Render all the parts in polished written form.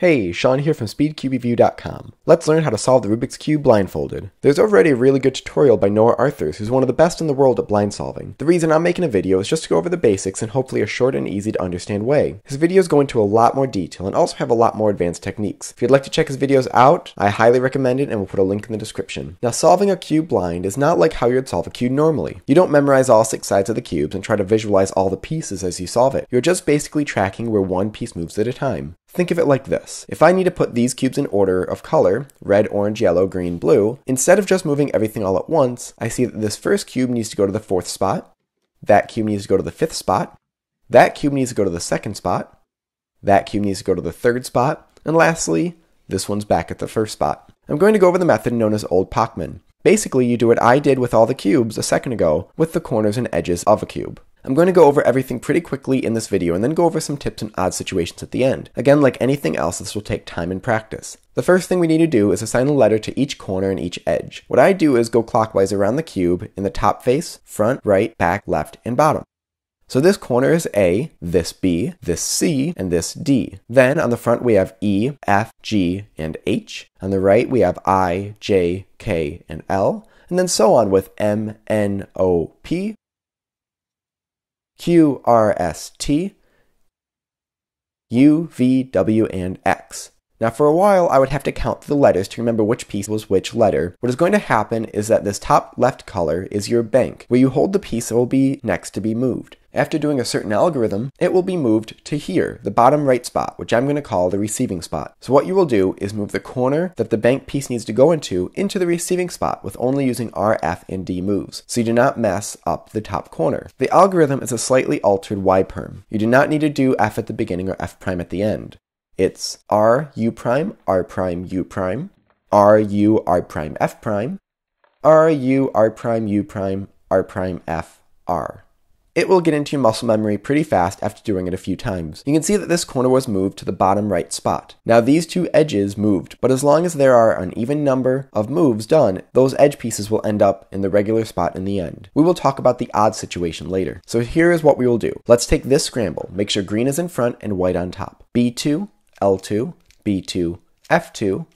Hey, Sean here from SpeedCubeReview.com. Let's learn how to solve the Rubik's Cube blindfolded. There's already a really good tutorial by Noah Arthurs, who's one of the best in the world at blind solving. The reason I'm making a video is just to go over the basics in hopefully a short and easy to understand way. His videos go into a lot more detail and also have a lot more advanced techniques. If you'd like to check his videos out, I highly recommend it and we'll put a link in the description. Now, solving a cube blind is not like how you'd solve a cube normally. You don't memorize all six sides of the cubes and try to visualize all the pieces as you solve it. You're just basically tracking where one piece moves at a time. Think of it like this. If I need to put these cubes in order of color, red, orange, yellow, green, blue, instead of just moving everything all at once, I see that this first cube needs to go to the fourth spot, that cube needs to go to the fifth spot, that cube needs to go to the second spot, that cube needs to go to the third spot, and lastly, this one's back at the first spot. I'm going to go over the method known as Old Pochmann. Basically, you do what I did with all the cubes a second ago with the corners and edges of a cube. I'm going to go over everything pretty quickly in this video and then go over some tips and odd situations at the end. Again, like anything else, this will take time and practice. The first thing we need to do is assign a letter to each corner and each edge. What I do is go clockwise around the cube in the top face, front, right, back, left, and bottom. So this corner is A, this B, this C, and this D. Then on the front we have E, F, G, and H. On the right we have I, J, K, and L. And then so on with M, N, O, P, Q, R, S, T, U, V, W, and X. Now for a while I would have to count the letters to remember which piece was which letter. What is going to happen is that this top left color is your bank, where you hold the piece that will be next to be moved. After doing a certain algorithm, it will be moved to here, the bottom right spot, which I'm going to call the receiving spot. So what you will do is move the corner that the bank piece needs to go into the receiving spot with only using R, F, and D moves, so you do not mess up the top corner. The algorithm is a slightly altered Y perm. You do not need to do F at the beginning or F prime at the end. It's R, U prime, R prime, U prime, R, U, R prime, F prime, R, U, R prime, U prime, R prime, F, R. It will get into your muscle memory pretty fast after doing it a few times. You can see that this corner was moved to the bottom right spot. Now these two edges moved, but as long as there are an even number of moves done, those edge pieces will end up in the regular spot in the end. We will talk about the odd situation later. So here is what we will do. Let's take this scramble. Make sure green is in front and white on top. B2, L2, B2, F2,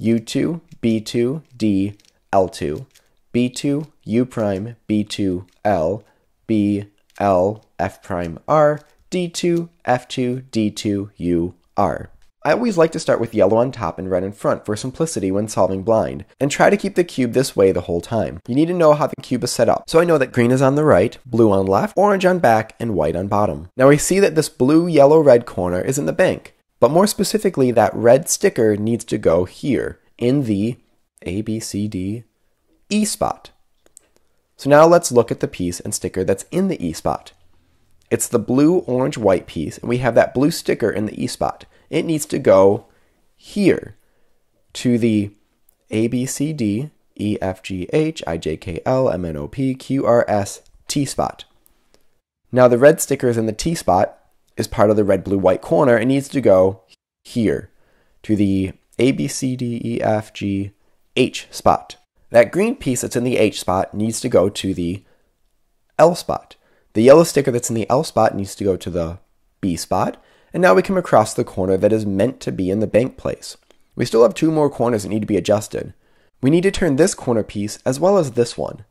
U2, B2, D, L2, B2, U prime, B2, L, B, L, F prime, R, D2, F2, D2, U, R. I always like to start with yellow on top and red in front for simplicity when solving blind, and try to keep the cube this way the whole time. You need to know how the cube is set up, so I know that green is on the right, blue on left, orange on back, and white on bottom. Now we see that this blue, yellow, red corner is in the bank, but more specifically that red sticker needs to go here, in the A, B, C, D, E spot. So now let's look at the piece and sticker that's in the E spot. It's the blue, orange, white piece, and we have that blue sticker in the E spot. It needs to go here to the A, B, C, D, E, F, G, H, I, J, K, L, M, N, O, P, Q, R, S, T spot. Now the red sticker is in the T spot, is part of the red, blue, white corner, and needs to go here to the A, B, C, D, E, F, G, H spot. That green piece that's in the H spot needs to go to the L spot. The yellow sticker that's in the L spot needs to go to the B spot. And now we come across the corner that is meant to be in the bank place. We still have two more corners that need to be adjusted. We need to turn this corner piece as well as this one.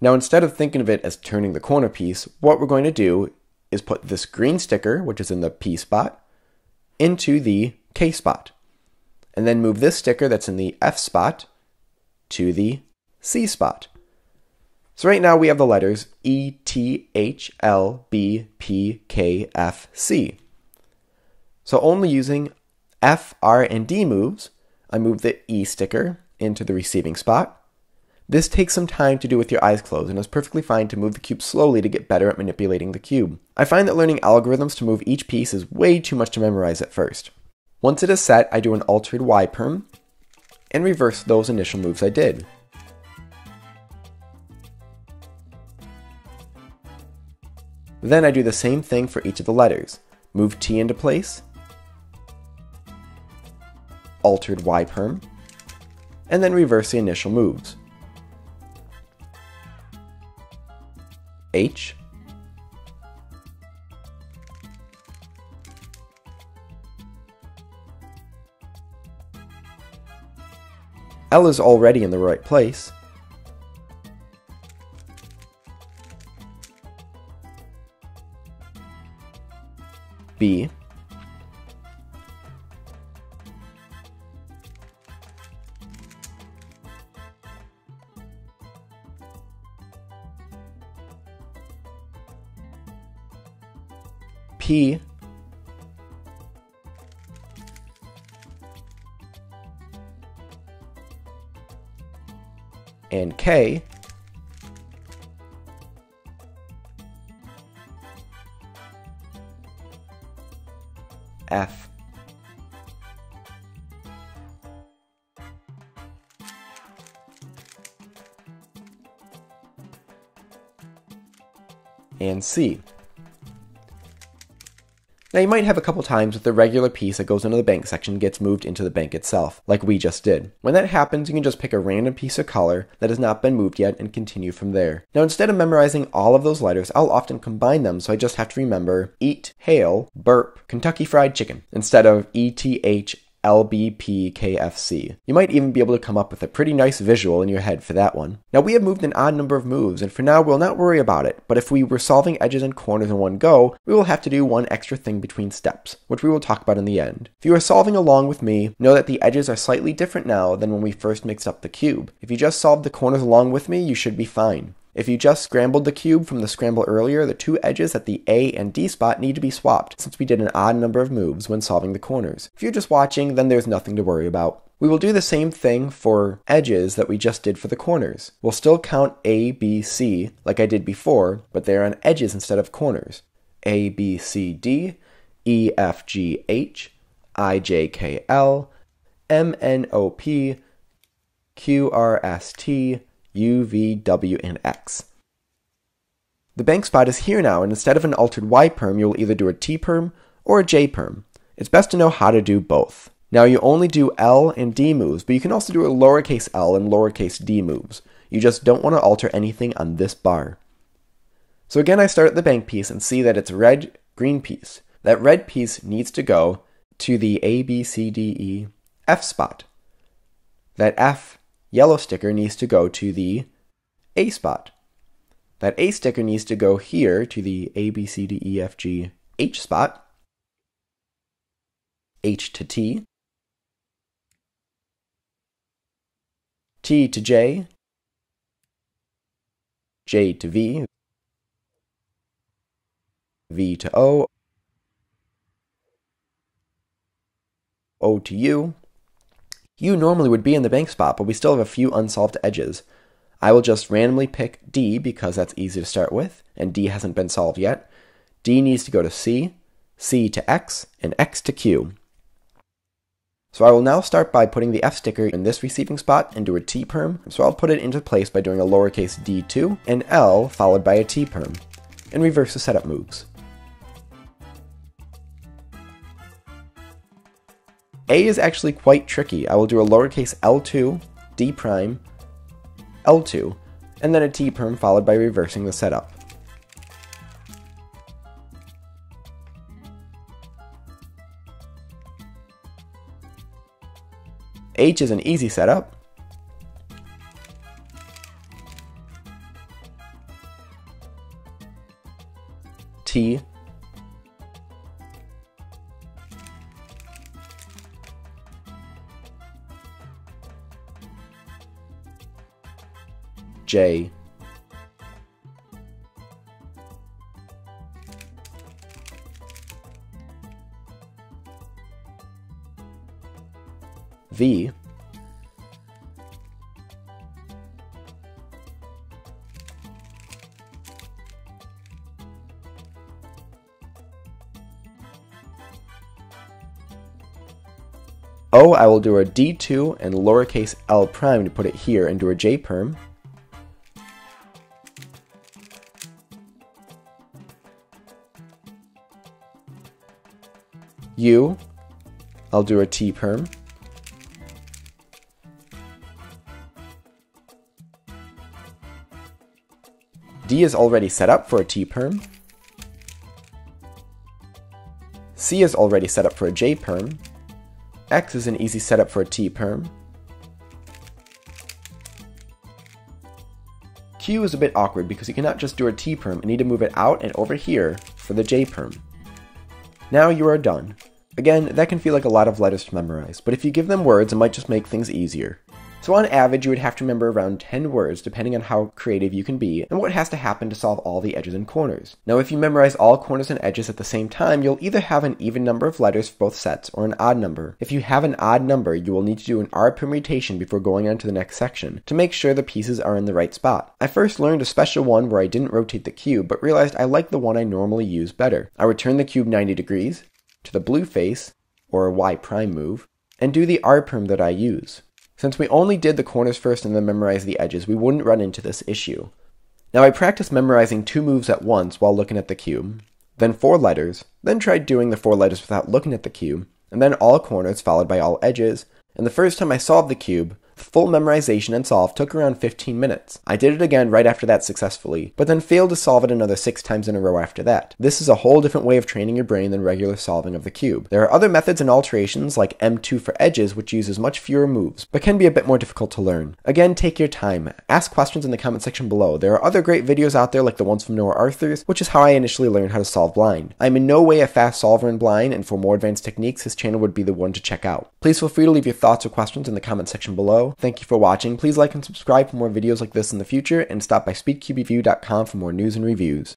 Now instead of thinking of it as turning the corner piece, what we're going to do is put this green sticker, which is in the P spot, into the K spot. And then move this sticker that's in the F spot to the C spot. So right now we have the letters E, T, H, L, B, P, K, F, C. So only using F, R, and D moves, I move the E sticker into the receiving spot. This takes some time to do with your eyes closed and is perfectly fine to move the cube slowly to get better at manipulating the cube. I find that learning algorithms to move each piece is way too much to memorize at first. Once it is set, I do an altered Y perm and reverse those initial moves I did. Then I do the same thing for each of the letters. Move T into place, altered Y perm, and then reverse the initial moves. H, L is already in the right place. B. P. And K, F. And C. Now you might have a couple times that the regular piece that goes into the bank section gets moved into the bank itself, like we just did. When that happens, you can just pick a random piece of color that has not been moved yet and continue from there. Now instead of memorizing all of those letters, I'll often combine them, so I just have to remember eat, hail, burp, Kentucky Fried Chicken, instead of ETH LBPKFC. You might even be able to come up with a pretty nice visual in your head for that one. Now we have moved an odd number of moves, and for now we'll not worry about it, but if we were solving edges and corners in one go, we will have to do one extra thing between steps, which we will talk about in the end. If you are solving along with me, know that the edges are slightly different now than when we first mixed up the cube. If you just solved the corners along with me, you should be fine. If you just scrambled the cube from the scramble earlier, the two edges at the A and D spot need to be swapped, since we did an odd number of moves when solving the corners. If you're just watching, then there's nothing to worry about. We will do the same thing for edges that we just did for the corners. We'll still count A, B, C, like I did before, but they're on edges instead of corners. A, B, C, D, E, F, G, H, I, J, K, L, M, N, O, P, Q, R, S, T, U, V, W, and X. The bank spot is here now, and instead of an altered Y perm, you'll either do a T perm or a J perm. It's best to know how to do both. Now you only do L and D moves, but you can also do a lowercase l and lowercase d moves. You just don't want to alter anything on this bar. So again, I start at the bank piece and see that it's red, green piece. That red piece needs to go to the A, B, C, D, E, F spot. That F yellow sticker needs to go to the A spot. That A sticker needs to go here to the A, B, C, D, E, F, G, H spot, H to T, T to J, J to V, V to O, O to U. U normally would be in the bank spot, but we still have a few unsolved edges. I will just randomly pick D because that's easy to start with, and D hasn't been solved yet. D needs to go to C, C to X, and X to Q. So I will now start by putting the F sticker in this receiving spot and do a T perm. So I'll put it into place by doing a lowercase d2 and L followed by a T perm, and reverse the setup moves. A is actually quite tricky. I will do a lowercase L2, D prime, L2, and then a T perm followed by reversing the setup. H is an easy setup. T. J, V, O, I will do a D2 and lowercase L prime to put it here and do a J perm. U, I'll do a T perm. D is already set up for a T perm. C is already set up for a J perm. X is an easy setup for a T perm. Q is a bit awkward because you cannot just do a T perm and need to move it out and over here for the J perm. Now you are done. Again, that can feel like a lot of letters to memorize, but if you give them words, it might just make things easier. So on average, you would have to remember around 10 words depending on how creative you can be and what has to happen to solve all the edges and corners. Now if you memorize all corners and edges at the same time, you'll either have an even number of letters for both sets or an odd number. If you have an odd number, you will need to do an R permutation before going on to the next section to make sure the pieces are in the right spot. I first learned a special one where I didn't rotate the cube but realized I liked the one I normally use better. I would turn the cube 90 degrees to the blue face, or a Y prime move, and do the R perm that I use. Since we only did the corners first and then memorized the edges, we wouldn't run into this issue. Now I practiced memorizing two moves at once while looking at the cube, then four letters, then tried doing the four letters without looking at the cube, and then all corners followed by all edges, and the first time I solved the cube, the full memorization and solve took around 15 minutes. I did it again right after that successfully, but then failed to solve it another 6 times in a row after that. This is a whole different way of training your brain than regular solving of the cube. There are other methods and alterations like M2 for edges, which uses much fewer moves, but can be a bit more difficult to learn. Again, take your time. Ask questions in the comment section below. There are other great videos out there like the ones from Noah Arthurs, which is how I initially learned how to solve blind. I'm in no way a fast solver in blind, and for more advanced techniques, his channel would be the one to check out. Please feel free to leave your thoughts or questions in the comment section below. Thank you for watching. Please like and subscribe for more videos like this in the future, and stop by SpeedCubeReview.com for more news and reviews.